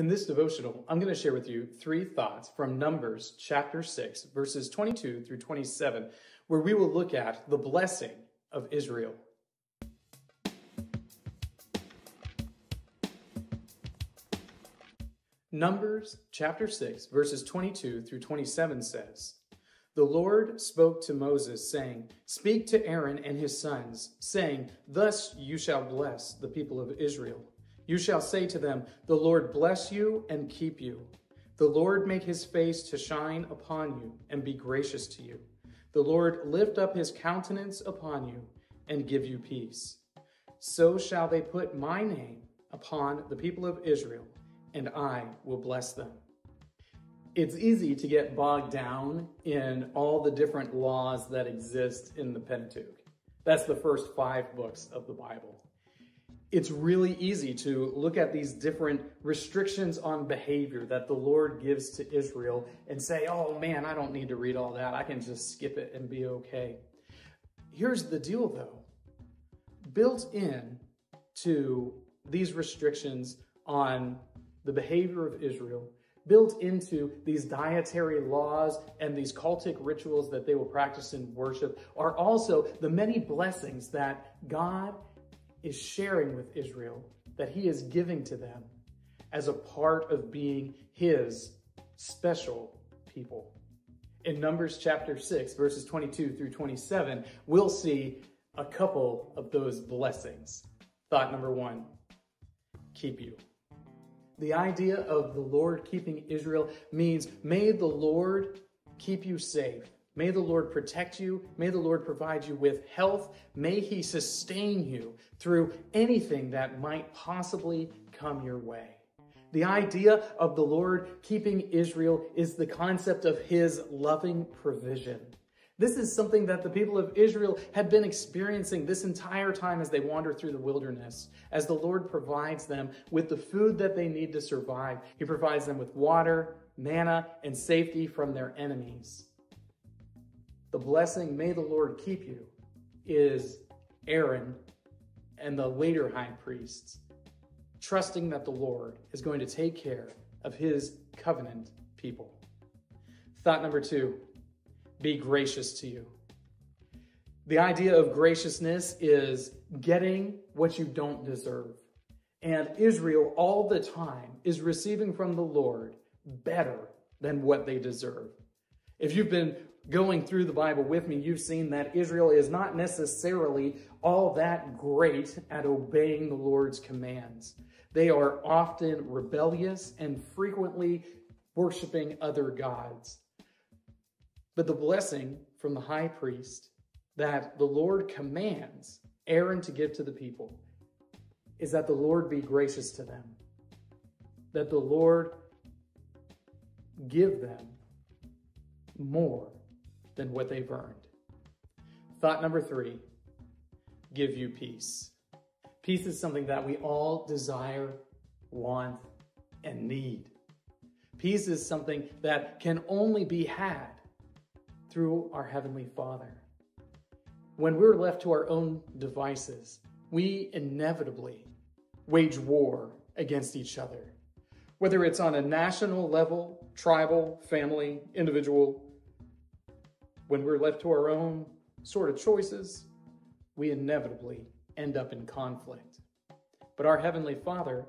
In this devotional, I'm going to share with you three thoughts from Numbers chapter 6, verses 22 through 27, where we will look at the blessing of Israel. Numbers chapter 6, verses 22 through 27 says, "The Lord spoke to Moses, saying, 'Speak to Aaron and his sons, saying, Thus you shall bless the people of Israel. You shall say to them, The Lord bless you and keep you. The Lord make his face to shine upon you and be gracious to you. The Lord lift up his countenance upon you and give you peace. So shall they put my name upon the people of Israel, and I will bless them.'" It's easy to get bogged down in all the different laws that exist in the Pentateuch. That's the first five books of the Bible. It's really easy to look at these different restrictions on behavior that the Lord gives to Israel and say, oh man, I don't need to read all that. I can just skip it and be okay. Here's the deal though. Built in to these restrictions on the behavior of Israel, built into these dietary laws and these cultic rituals that they will practice in worship are also the many blessings that God is sharing with Israel, that he is giving to them as a part of being his special people. In Numbers chapter 6, verses 22 through 27, we'll see a couple of those blessings. Thought number one, keep you. The idea of the Lord keeping Israel means, may the Lord keep you safe. May the Lord protect you. May the Lord provide you with health. May he sustain you through anything that might possibly come your way. The idea of the Lord keeping Israel is the concept of his loving provision. This is something that the people of Israel had been experiencing this entire time as they wander through the wilderness. As the Lord provides them with the food that they need to survive, he provides them with water, manna, and safety from their enemies. The blessing, may the Lord keep you, is Aaron and the later high priests trusting that the Lord is going to take care of his covenant people. Thought number two, be gracious to you. The idea of graciousness is getting what you don't deserve. And Israel all the time is receiving from the Lord better than what they deserve. If you've been going through the Bible with me, you've seen that Israel is not necessarily all that great at obeying the Lord's commands. They are often rebellious and frequently worshiping other gods. But the blessing from the high priest that the Lord commands Aaron to give to the people is that the Lord be gracious to them, that the Lord give them more than what they've earned. Thought number three, give you peace. Peace is something that we all desire, want, and need. Peace is something that can only be had through our Heavenly Father. When we're left to our own devices, we inevitably wage war against each other. Whether it's on a national level, tribal, family, individual, when we're left to our own sort of choices, we inevitably end up in conflict. But our Heavenly Father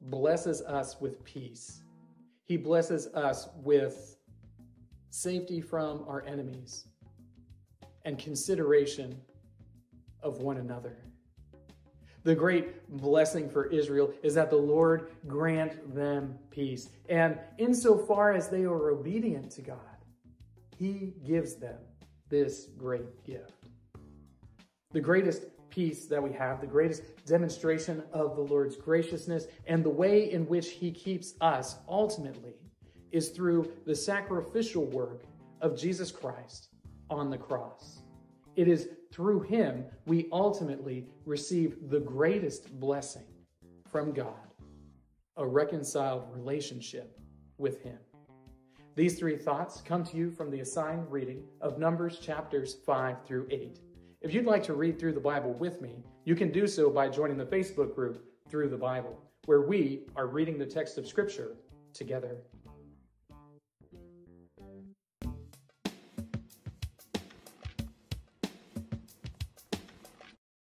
blesses us with peace. He blesses us with safety from our enemies and consideration of one another. The great blessing for Israel is that the Lord grant them peace. And insofar as they are obedient to God, he gives them this great gift. The greatest peace that we have, the greatest demonstration of the Lord's graciousness and the way in which he keeps us ultimately is through the sacrificial work of Jesus Christ on the cross. It is through him we ultimately receive the greatest blessing from God, a reconciled relationship with him. These three thoughts come to you from the assigned reading of Numbers chapters 5 through 8. If you'd like to read through the Bible with me, you can do so by joining the Facebook group Through the Bible, where we are reading the text of Scripture together.